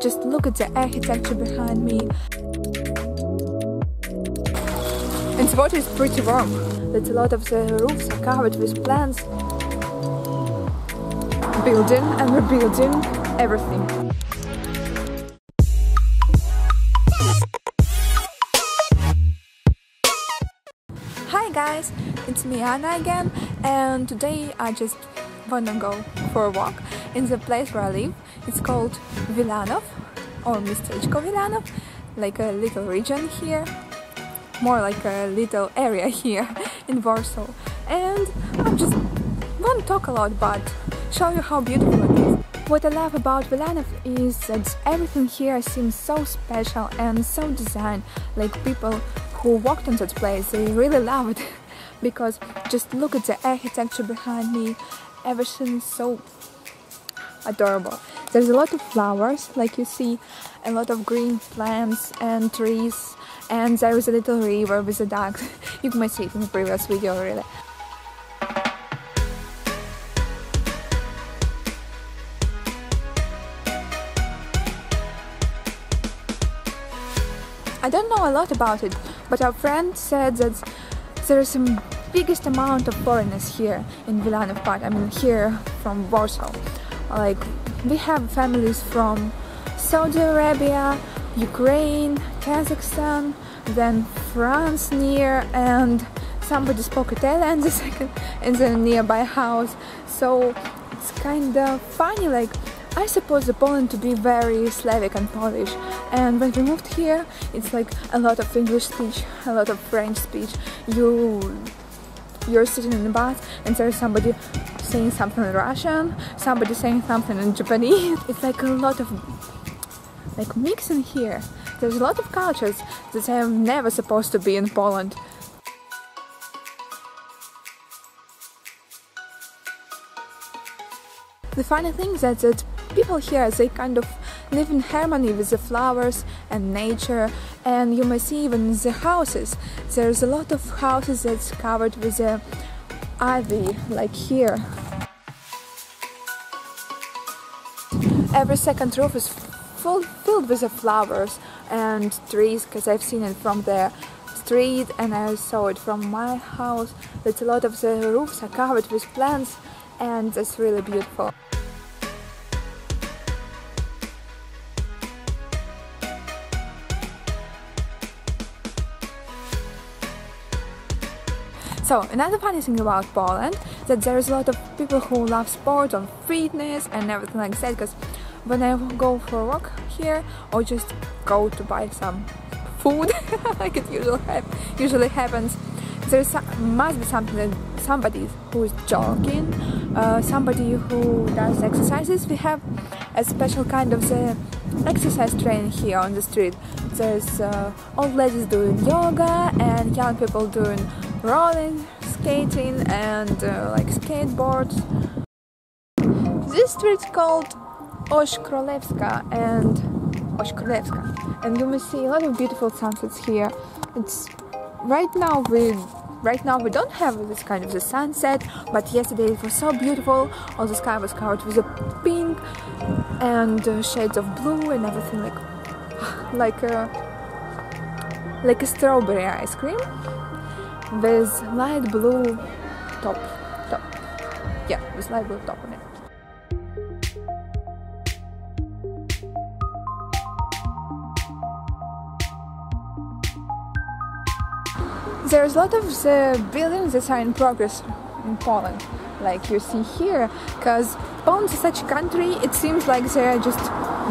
Just look at the architecture behind me. And the water is pretty warm. That a lot of the roofs are covered with plants. Building and rebuilding everything. Hi guys, it's me Anna again, and today I just wanna go for a walk in the place where I live. It's called Wilanów or Местечко Wilanów, like a little region here, more like a little area here in Warsaw. And I just won't talk a lot, but show you how beautiful it is. What I love about Wilanów is that everything here seems so special and so designed, like people who walked in that place, they really love it, because just look at the architecture behind me, everything is so adorable. There's a lot of flowers, like you see, a lot of green plants and trees, and there is a little river with a duck. You might see it in the previous video, really. I don't know a lot about it, but our friend said that there is the biggest amount of foreigners here in Wilanów Park, I mean here from Warsaw. Like, we have families from Saudi Arabia, Ukraine, Kazakhstan, then France near, and somebody spoke Italian in the nearby house. So it's kind of funny, like, I suppose the Poland to be very Slavic and Polish, and when we moved here it's like a lot of English speech, a lot of French speech. You're sitting in the bus and there's somebody saying something in Russian, somebody saying something in Japanese. It's like a lot of like mixing here. There's a lot of cultures that are never supposed to be in Poland. The funny thing is that people here, they kind of live in harmony with the flowers and nature, and you may see even the houses. There's a lot of houses that's covered with ivy, like here. Every second roof is filled with the flowers and trees, because I've seen it from the street and I saw it from my house, that a lot of the roofs are covered with plants, and that's really beautiful. So another funny thing about Poland, that there is a lot of people who love sport and fitness and everything like that, because when I go for a walk here or just go to buy some food, like it usually happens, there must be somebody who is jogging, somebody who does exercises. We have a special kind of exercise training here on the street. There's old ladies doing yoga and young people doing rolling, skating and like skateboards. This street's called Oś Królewska and you may see a lot of beautiful sunsets here. It's right now we don't have this kind of the sunset, but yesterday it was so beautiful. All the sky was covered with a pink and shades of blue and everything, like a strawberry ice cream with light blue top. Yeah, with light blue top on it. There's a lot of the buildings that are in progress in Poland, like you see here, because Poland is such a country, it seems like they're just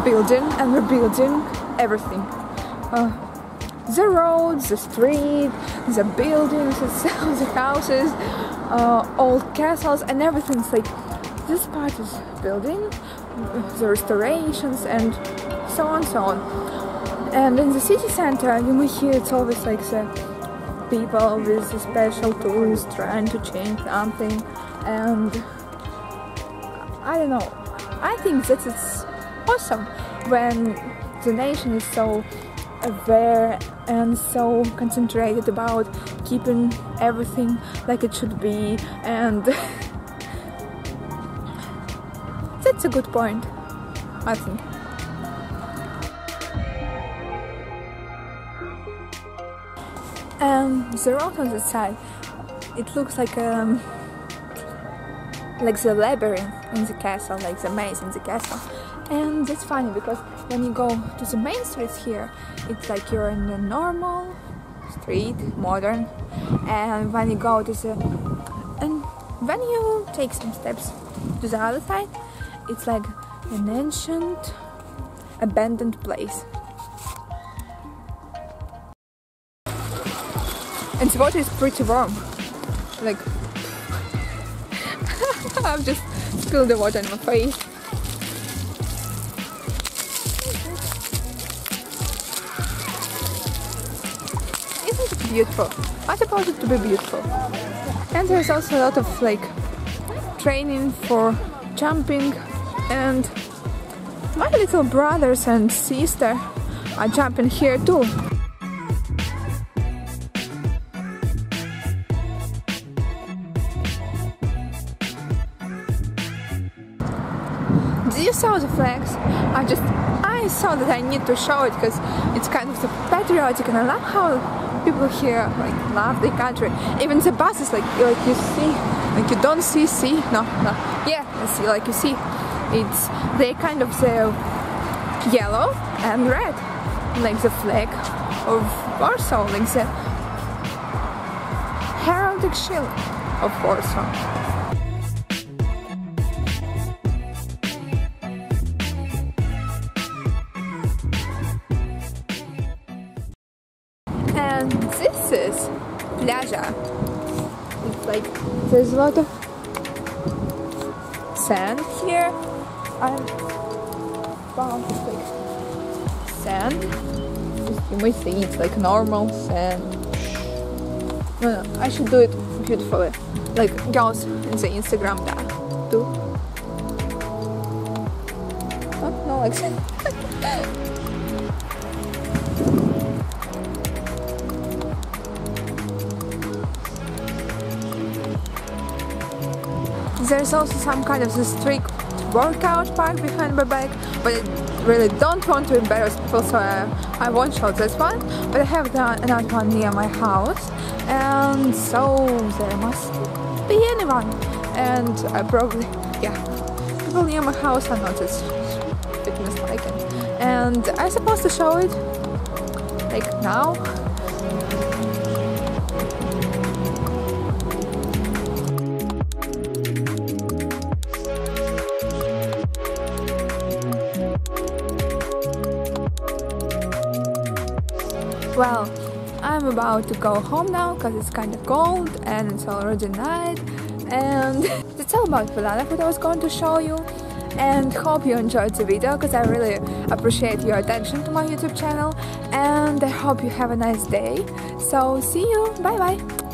building and rebuilding everything. The roads, the street, the buildings, the houses, old castles and everything's like, this part is building, the restorations and so on, so on. And in the city center, you may hear it's always like the people with special tools trying to change something, and I don't know, I think that it's awesome when the nation is so aware and so concentrated about keeping everything like it should be, and that's a good point, I think. The road on the side, it looks like the labyrinth in the castle, like the maze in the castle. And that's funny, because when you go to the main streets here, it's like you're in a normal street, modern. And when you go to the... and when you take some steps to the other side, it's like an ancient, abandoned place. And the water is pretty warm. Like... I've just spilled the water on my face. Isn't it beautiful? I suppose it to be beautiful. And there's also a lot of like training for jumping, and my little brothers and sister are jumping here too. You saw the flags. I saw that I need to show it, because it's kind of so patriotic, and I love how people here like love their country. Even the buses, like you see, like you don't see, like you see, it's they kind of the yellow and red, like the flag of Warsaw, like the heraldic shield of Warsaw. And this is Plaża. It's like there's a lot of sand here. I found like sand. You might see it's like normal sand. No, I should do it beautifully, like girls in the Instagram that do. Oh, no, like sand. There's also some kind of a strict workout part behind my back, but I really don't want to embarrass people, so I won't show this one. But I have another one near my house, and so there must be anyone. And I probably, yeah, people near my house are not as fitness-like. And I'm supposed to show it, like now. Well, I'm about to go home now, because it's kind of cold and it's already night, and that's all about Wilanów, what I was going to show you. And hope you enjoyed the video, because I really appreciate your attention to my YouTube channel, and I hope you have a nice day. So see you, bye bye!